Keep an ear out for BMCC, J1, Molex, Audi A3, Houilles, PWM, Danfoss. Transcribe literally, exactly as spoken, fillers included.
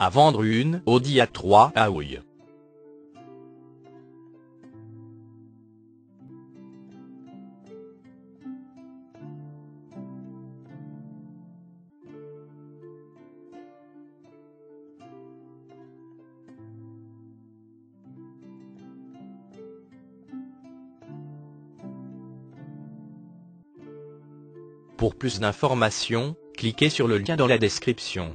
à vendre une Audi A trois à Houilles. Pour plus d'informations, cliquez sur le lien dans la description.